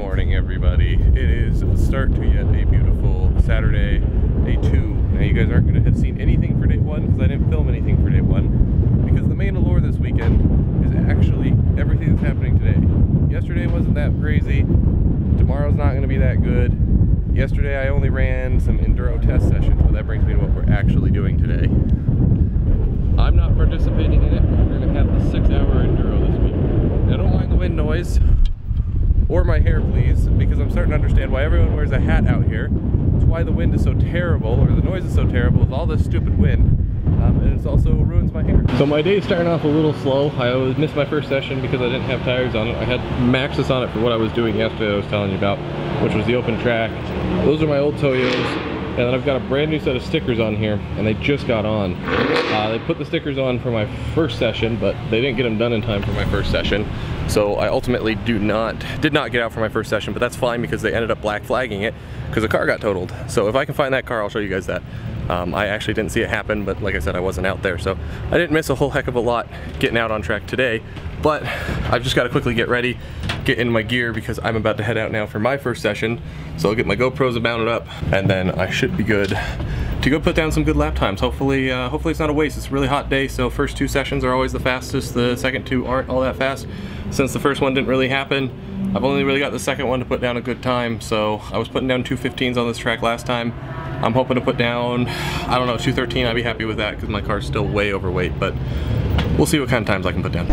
morning, everybody. It is the start to yet a beautiful Saturday, day 2. Now you guys aren't going to have seen anything for day 1 because I didn't film anything for day 1 because the main allure this weekend is actually everything that's happening today. Yesterday wasn't that crazy. Tomorrow's not going to be that good. Yesterday I only ran some enduro test sessions, but that brings me to what we're actually doing today. I'm not participating in it. We're going to have the 6-hour enduro this week. Now, don't mind the wind noise or my hair, please, because I'm starting to understand why everyone wears a hat out here. It's why the wind is so terrible, or the noise is so terrible with all this stupid wind, and it also ruins my hair. So my day's starting off a little slow. I always missed my first session because I didn't have tires on it. I had Maxxis on it for what I was doing yesterday I was telling you about, which was the open track. Those are my old Toyos. And then I've got a brand new set of stickers on here, and they just got on. They put the stickers on for my first session, but they didn't get them done in time for my first session. So I ultimately did not get out for my first session, but that's fine because they ended up black flagging it because the car got totaled. So if I can find that car, I'll show you guys that. I actually didn't see it happen, but like I said, I wasn't out there. So I didn't miss a whole heck of a lot getting out on track today, but I've just got to quickly get ready, get in my gear because I'm about to head out now for my first session. So I'll get my GoPros mounted up and then I should be good to go put down some good lap times. Hopefully, hopefully it's not a waste. It's a really hot day, so first 2 sessions are always the fastest. The second 2 aren't all that fast. Since the first one didn't really happen, I've only really got the second one to put down a good time. So I was putting down 2:15s on this track last time. I'm hoping to put down, I don't know, 2:13. I'd be happy with that because my car's still way overweight, but we'll see what kind of times I can put down.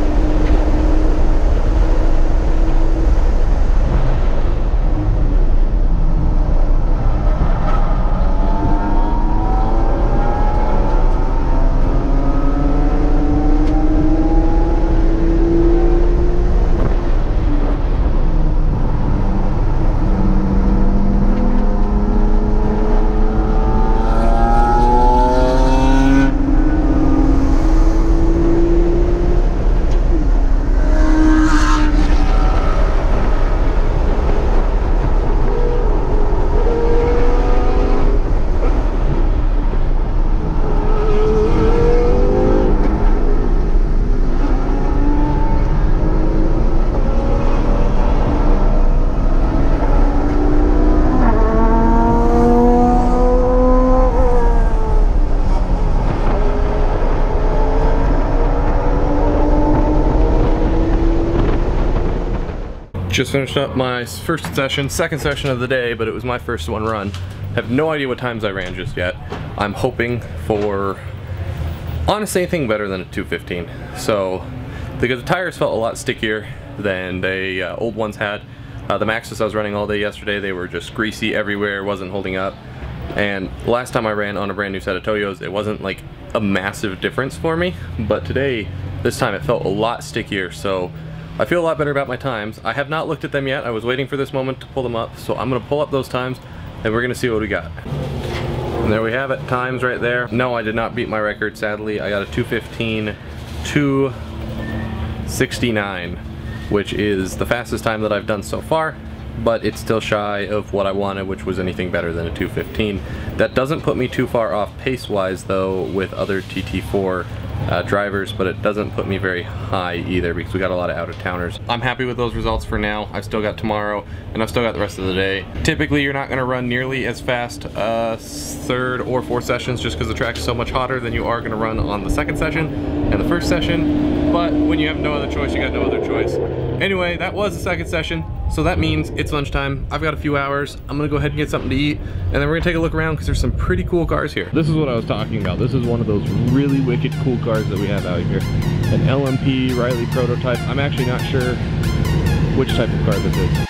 Just finished up my first session, second session of the day, but it was my first one run. Have no idea what times I ran just yet. I'm hoping for, honestly, anything better than a 2:15. So, because the tires felt a lot stickier than the old ones had. The Maxxis I was running all day yesterday, they were just greasy everywhere, wasn't holding up. And last time I ran on a brand new set of Toyos, it wasn't like a massive difference for me. But today, this time it felt a lot stickier, so I feel a lot better about my times. I have not looked at them yet. I was waiting for this moment to pull them up, so I'm gonna pull up those times and we're gonna see what we got. And there we have it, times right there. No, I did not beat my record, sadly. I got a 2:15:2:69, which is the fastest time that I've done so far, but it's still shy of what I wanted, which was anything better than a 2:15. That doesn't put me too far off pace-wise, though, with other TT4 drivers, but it doesn't put me very high either because we got a lot of out-of-towners. I'm happy with those results for now. I've still got tomorrow and I've still got the rest of the day. Typically you're not going to run nearly as fast third or fourth sessions just because the track's so much hotter than you are going to run on the second session and the first session, but when you have no other choice, you got no other choice. Anyway, that was the second session, so that means it's lunchtime. I've got a few hours. I'm going to go ahead and get something to eat, and then we're going to take a look around because there's some pretty cool cars here. This is what I was talking about. This is one of those really wicked cool cars that we have out here. An LMP Riley prototype. I'm actually not sure which type of car this is.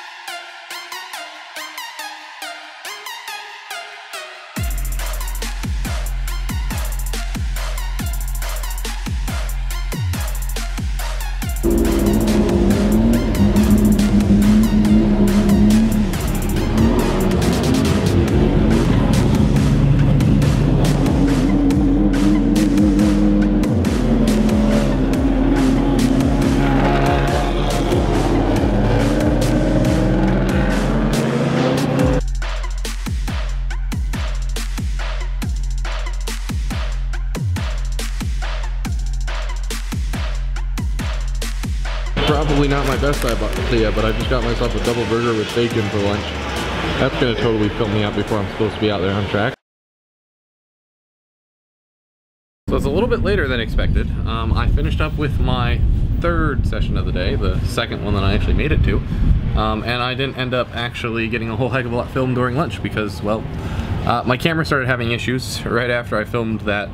probably not my best idea, but I just got myself a double burger with bacon for lunch. That's going to totally fill me up before I'm supposed to be out there on track. So it's a little bit later than expected. I finished up with my third session of the day, the second one that I actually made it to, and I didn't end up actually getting a whole heck of a lot filmed during lunch because, well, my camera started having issues right after I filmed that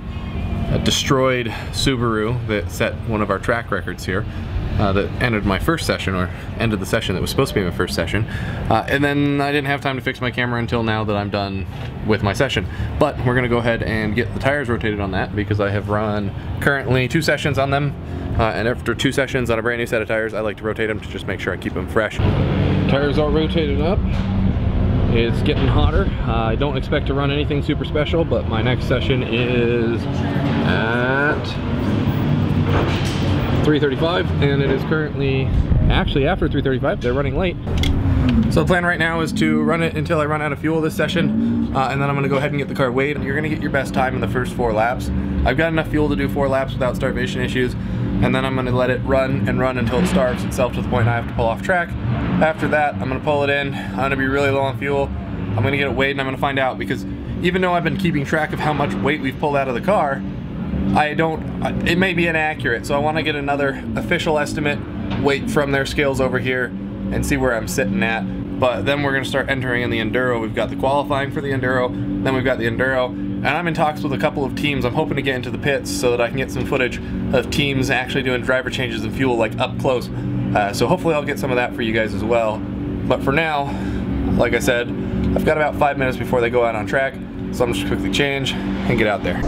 destroyed Subaru that set one of our track records here. That ended my first session, or ended the session that was supposed to be my first session, and then I didn't have time to fix my camera until now that I'm done with my session. But we're gonna go ahead and get the tires rotated on that because I have run currently 2 sessions on them, and after 2 sessions on a brand new set of tires I like to rotate them to just make sure I keep them fresh. Tires all rotated up. It's getting hotter. I don't expect to run anything super special, but my next session is at 3:35, and it is currently, actually after 3:35, they're running late. So the plan right now is to run it until I run out of fuel this session, and then I'm gonna go ahead and get the car weighed. You're gonna get your best time in the first 4 laps. I've got enough fuel to do 4 laps without starvation issues, and then I'm gonna let it run and run until it starves itself to the point I have to pull off track. After that, I'm gonna pull it in. I'm gonna be really low on fuel. I'm gonna get it weighed, and I'm gonna find out, because even though I've been keeping track of how much weight we've pulled out of the car, it may be inaccurate, so I want to get another official estimate weight from their scales over here and see where I'm sitting at. But then we're going to start entering in the Enduro. We've got the qualifying for the Enduro, then we've got the Enduro, and I'm in talks with a couple of teams. I'm hoping to get into the pits so that I can get some footage of teams actually doing driver changes and fuel, like, up close. So hopefully I'll get some of that for you guys as well. But for now, like I said, I've got about 5 minutes before they go out on track, so I'm just quickly change and get out there.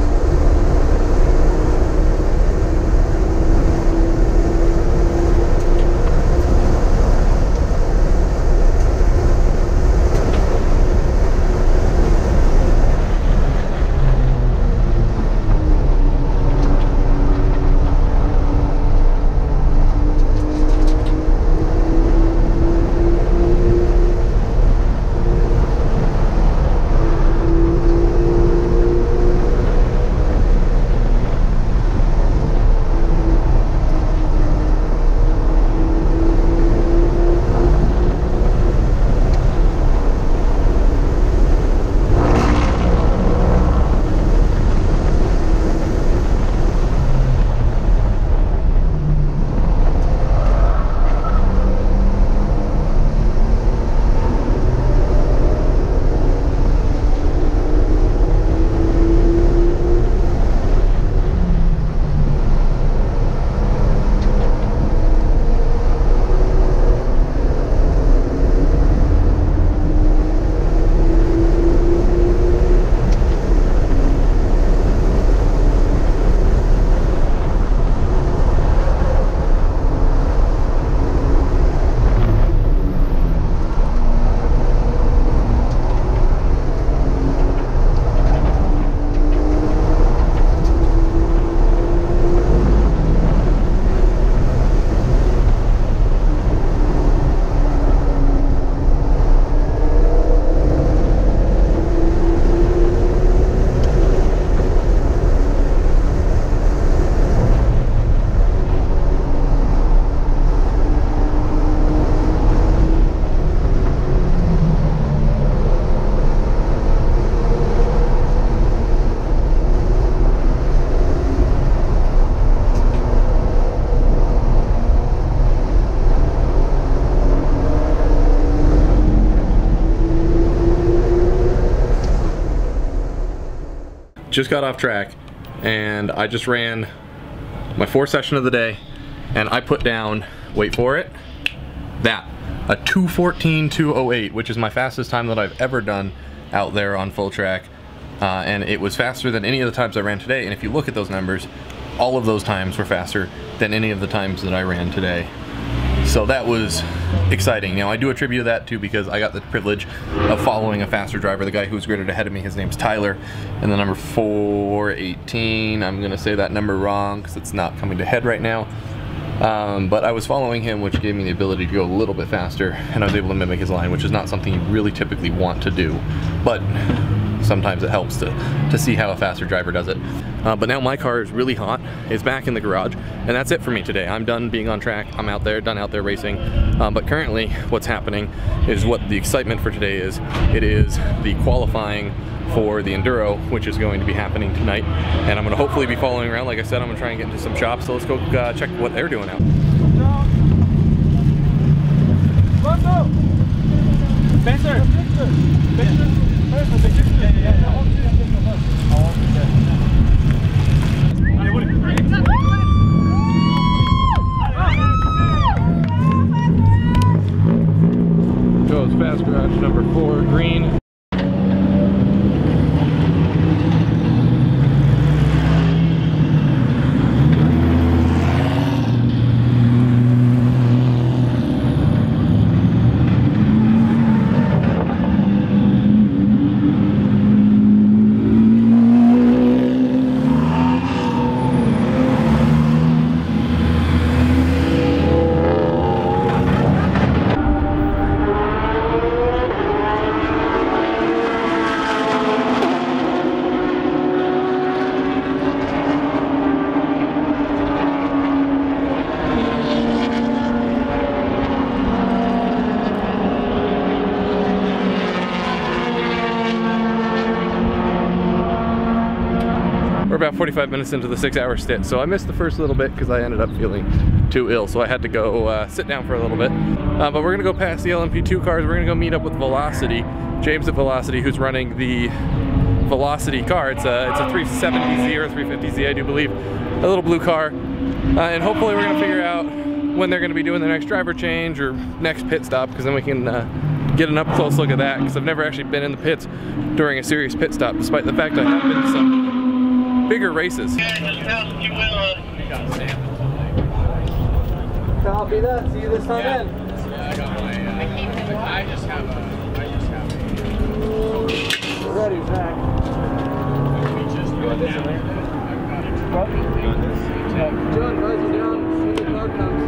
Just got off track and I just ran my 4th session of the day, and I put down, wait for it, that a 2:14.208, which is my fastest time that I've ever done out there on full track, and it was faster than any of the times I ran today. And if you look at those numbers, all of those times were faster than any of the times that I ran today. So that was exciting. Now I do attribute that to because I got the privilege of following a faster driver. The guy who was graded ahead of me, his name's Tyler, and the number 418, I'm gonna say that number wrong because it's not coming to head right now, but I was following him, which gave me the ability to go a little bit faster, and I was able to mimic his line, which is not something you really typically want to do. But sometimes it helps to see how a faster driver does it. But now my car is really hot. It's back in the garage, and that's it for me today. I'm done being on track. I'm out there, done out there racing. But currently what's happening is what the excitement for today is. It is the qualifying for the Enduro, which is going to be happening tonight. And I'm gonna hopefully be following around. Like I said, I'm gonna try and get into some shops. So let's go check what they're doing out. Goes Fast Garage number 4, green. We're about 45 minutes into the 6-hour stint, so I missed the first little bit because I ended up feeling too ill, so I had to go sit down for a little bit. But we're gonna go past the LMP2 cars. We're gonna go meet up with Velocity, James at Velocity, who's running the Velocity car. It's a 370Z or 350Z, I do believe, a little blue car. And hopefully we're gonna figure out when they're gonna be doing the next driver change or next pit stop, because then we can get an up close look at that, because I've never actually been in the pits during a serious pit stop, despite the fact I have been to some bigger races. Copy that. See you this time in. Yeah, I got my. I just have a. Ready, Zach. You want this one? I've got it. What? You want this? John, guys, you're down. See you when the car comes.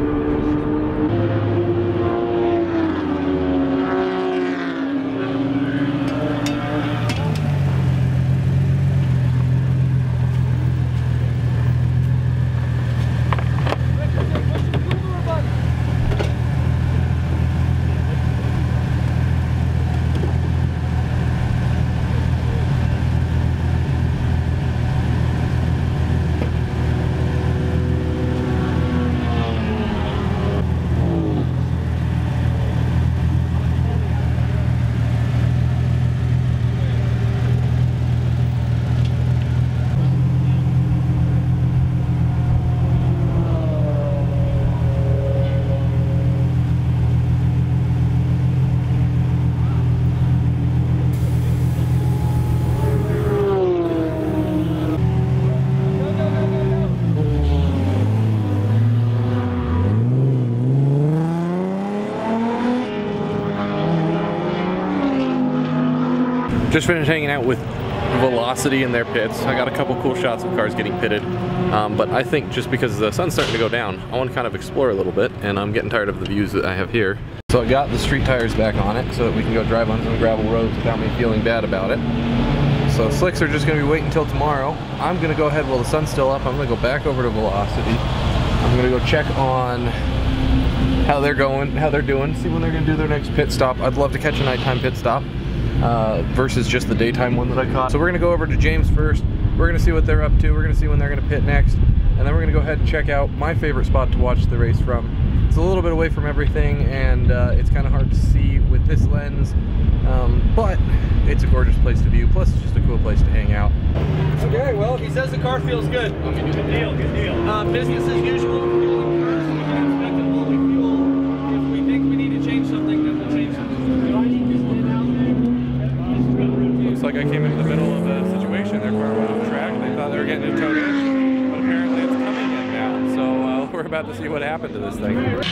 Just finished hanging out with Velocity in their pits. I got a couple cool shots of cars getting pitted, but I think just because the sun's starting to go down, I want to kind of explore a little bit, and I'm getting tired of the views that I have here. So I got the street tires back on it so that we can go drive on some gravel roads without me feeling bad about it. So slicks are just going to be waiting until tomorrow. I'm going to go ahead while the sun's still up. I'm going to go back over to Velocity. I'm going to go check on how they're going, how they're doing, see when they're going to do their next pit stop. I'd love to catch a nighttime pit stop. Versus just the daytime one that I caught. So we're gonna go over to James first. We're gonna see what they're up to. We're gonna see when they're gonna pit next. And then we're gonna go ahead and check out my favorite spot to watch the race from. It's a little bit away from everything, and it's kind of hard to see with this lens, but it's a gorgeous place to view. Plus it's just a cool place to hang out. Okay, well, he says the car feels good. Okay, good deal, good deal. Business as usual. Like I came into the middle of a situation, their car went off track, they thought they were getting it towed in, but apparently it's coming in now, so we're about to see what happened to this thing. Thank you.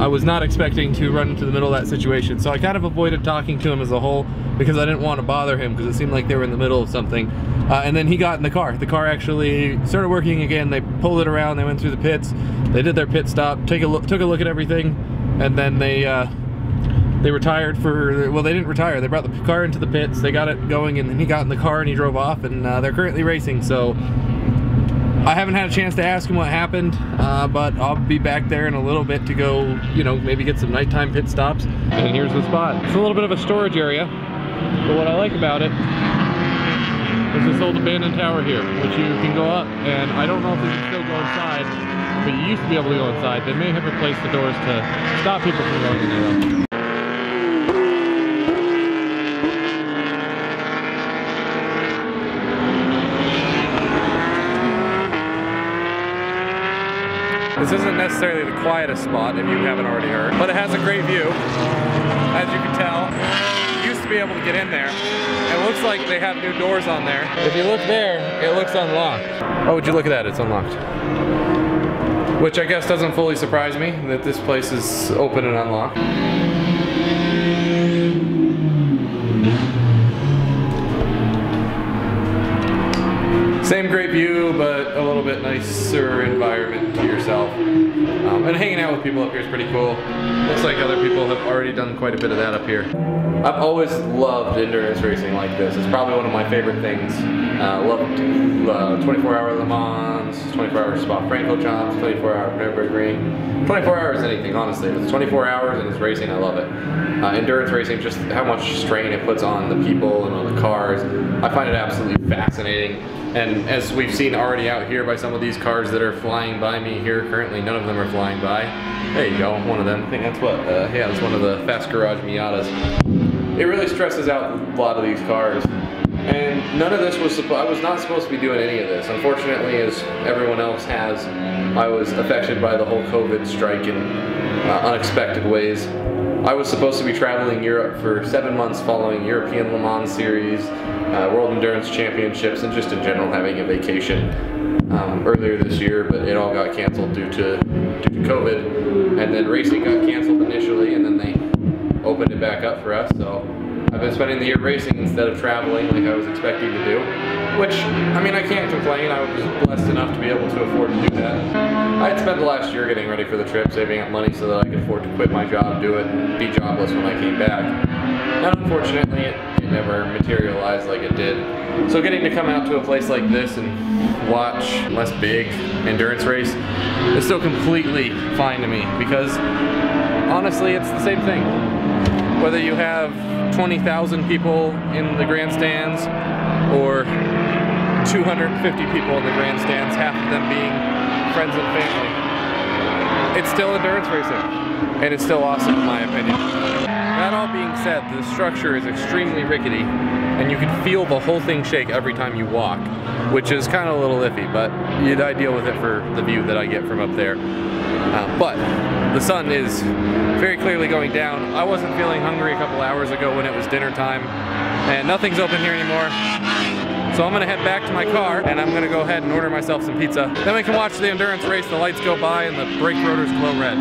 I was not expecting to run into the middle of that situation, so I kind of avoided talking to him as a whole because I didn't want to bother him because it seemed like they were in the middle of something. And then he got in the car. The car actually started working again. They pulled it around. They went through the pits. They did their pit stop, took a look at everything, and then they retired for, well, they didn't retire. They brought the car into the pits. They got it going, and then he got in the car and he drove off, and they're currently racing. So I haven't had a chance to ask him what happened, but I'll be back there in a little bit to go, you know, maybe get some nighttime pit stops. And here's the spot. It's a little bit of a storage area, but what I like about it is this old abandoned tower here, which you can go up, and I don't know if you can still go inside, but you used to be able to go inside. They may have replaced the doors to stop people from going in there. This isn't necessarily the quietest spot, if you haven't already heard, but it has a great view, as you can tell. You used to be able to get in there. It looks like they have new doors on there. If you look there, it looks unlocked. Oh, would you look at that, it's unlocked. Which I guess doesn't fully surprise me, that this place is open and unlocked. Same great view, but a little bit nicer environment to yourself. And hanging out with people up here is pretty cool. Looks like other people have already done quite a bit of that up here. I've always loved endurance racing like this. It's probably one of my favorite things. Loved 24-hour Le Mans, 24-hour Spa-Francorchamps, 24-hour Nürburgring. 24 hours anything, honestly. If it's 24 hours and it's racing, I love it. Endurance racing, just how much strain it puts on the people and on the cars. I find it absolutely fascinating. And as we've seen already out here by some of these cars that are flying by me here currently, none of them are flying by. There you go, one of them. I think that's what, yeah, that's one of the Fast Garage Miatas. It really stresses out a lot of these cars. And none of this was, I was not supposed to be doing any of this. Unfortunately, as everyone else has, I was affected by the whole COVID strike in unexpected ways. I was supposed to be traveling Europe for 7 months following European Le Mans Series, World Endurance Championships, and just in general having a vacation earlier this year, but it all got canceled due to COVID. And then racing got canceled initially, and then they opened it back up for us. So I've been spending the year racing instead of traveling like I was expecting to do, which, I mean, I can't complain. I was blessed enough to be able to afford to do that. I had spent the last year getting ready for the trip, saving up money so that I could afford to quit my job, do it, and be jobless when I came back. And unfortunately, it never materialized like it did. So getting to come out to a place like this and watch less big endurance race is still completely fine to me, because honestly, it's the same thing. Whether you have 20,000 people in the grandstands or 250 people in the grandstands, half of them being friends and family, it's still endurance racing, and it's still awesome in my opinion. That all being said, the structure is extremely rickety, and you can feel the whole thing shake every time you walk, which is kind of a little iffy, but I deal with it for the view that I get from up there. But the sun is very clearly going down. I wasn't feeling hungry a couple hours ago when it was dinner time, and nothing's open here anymore. So I'm gonna head back to my car, and I'm gonna go ahead and order myself some pizza. Then we can watch the endurance race, the lights go by, and the brake rotors glow red.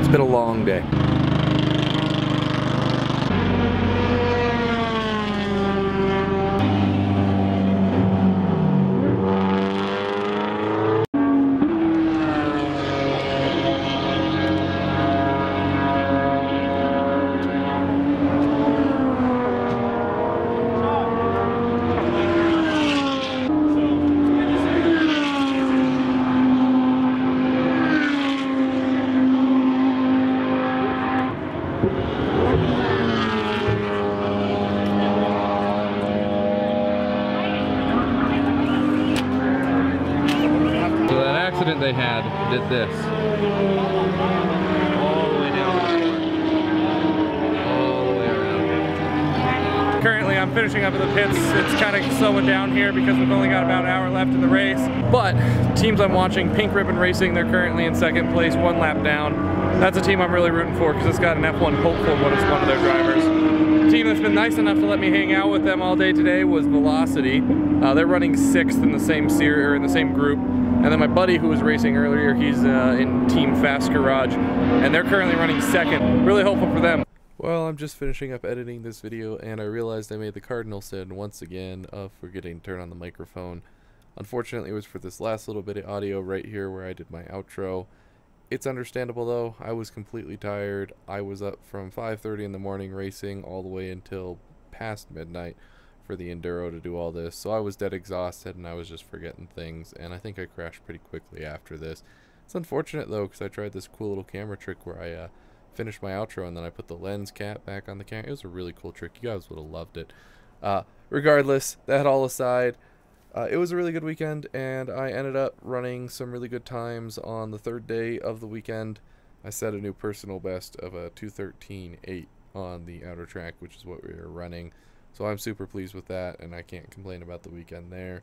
It's been a long day. They had did this. All the way down. All the way around. Currently, I'm finishing up in the pits. It's kind of slowing down here because we've only got about an hour left in the race. But teams I'm watching, Pink Ribbon Racing, they're currently in second place, one lap down. That's a team I'm really rooting for because it's got an F1 hopeful when it's one of their drivers. The team that's been nice enough to let me hang out with them all day today was Velocity. They're running sixth in the same series, or in the same group. And then my buddy who was racing earlier, he's in team Fast Garage, and they're currently running second. Really hopeful for them. Well, I'm just finishing up editing this video, and I realized I made the cardinal sin once again of forgetting to turn on the microphone. Unfortunately, it was for this last little bit of audio right here where I did my outro. It's understandable, though. I was completely tired. I was up from 5:30 in the morning racing all the way until past midnight for the Enduro to do all this. So I was dead exhausted, and I was just forgetting things, and I think I crashed pretty quickly after this. It's unfortunate, though, because I tried this cool little camera trick where I finished my outro and then I put the lens cap back on the camera. It was a really cool trick. You guys would have loved it. Regardless, that all aside, it was a really good weekend, and I ended up running some really good times on the third day of the weekend. I set a new personal best of a 2:13.8 on the outer track, which is what we were running. So I'm super pleased with that, and I can't complain about the weekend there.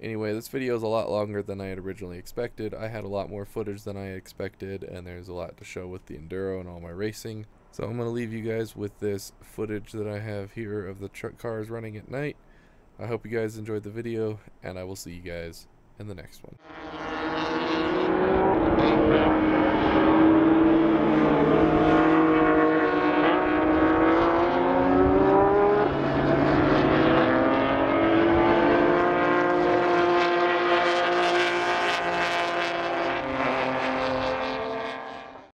Anyway, this video is a lot longer than I had originally expected. I had a lot more footage than I had expected, and there's a lot to show with the Enduro and all my racing. So I'm going to leave you guys with this footage that I have here of the truck cars running at night. I hope you guys enjoyed the video, and I will see you guys in the next one.